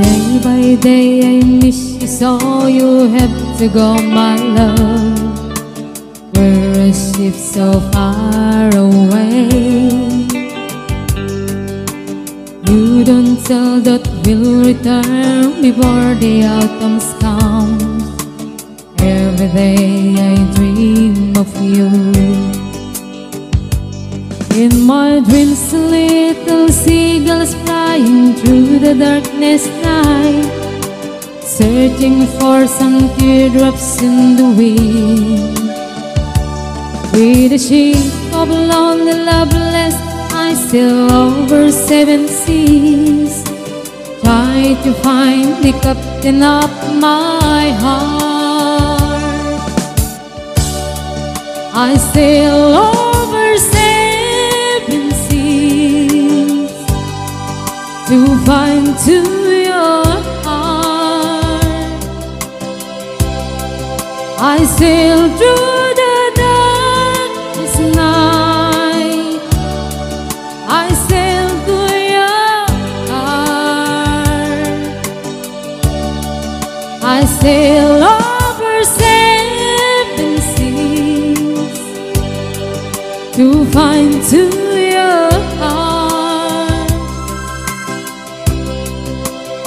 Day by day I miss you, so you have to go, my love. We're a ship so far away. You don't tell that we'll return before the autumn comes. Every day I dream of you. In my dreams, little seagulls flying through the darkness night, searching for some teardrops in the wind. With a ship of lonely loveless, I sail over seven seas, try to find the captain of my heart. I sail over to find to your heart. I sail through the darkness night, I sail to your heart. I sail over seven seas to find to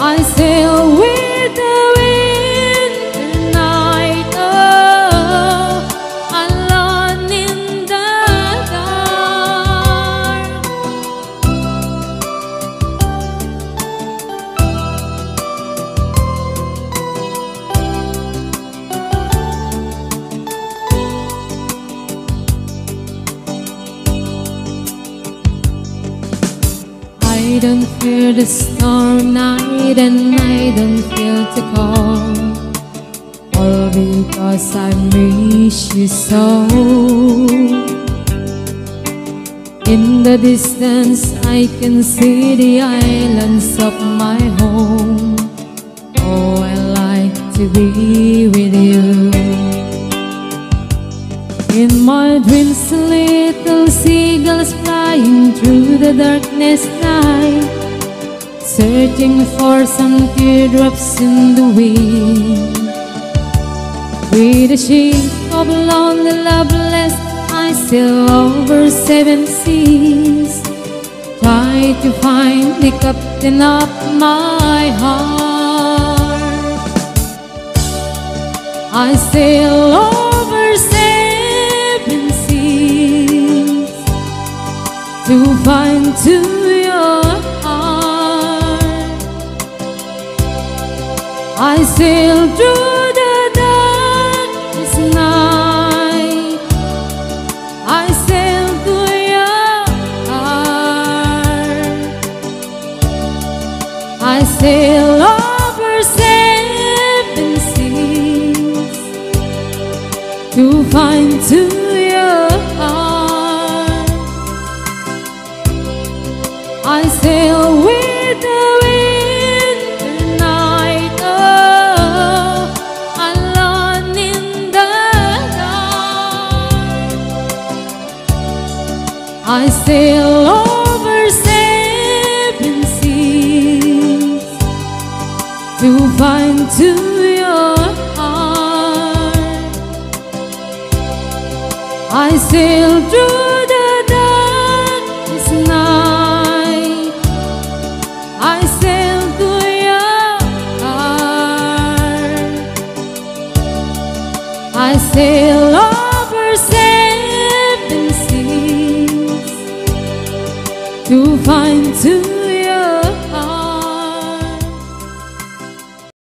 I sail with the winter night. Oh, alone in the dark. I don't fear the storm night, and I don't feel to call, all because I miss you so. In the distance I can see the islands of my home. Oh, I like to be with you. In my dreams, little seagulls flying through the darkness night, searching for some teardrops in the wind. With a ship of lonely loveless, I sail over seven seas, try to find the captain of my heart. I sail over seven seas to find to your I sail through the darkness night, I sail to your heart. I sail over seven seas to find to your heart. I sail with the I sail over seven seas to find to your heart. I sail through the darkness night, I sail to your heart. I sail over seven seas to find to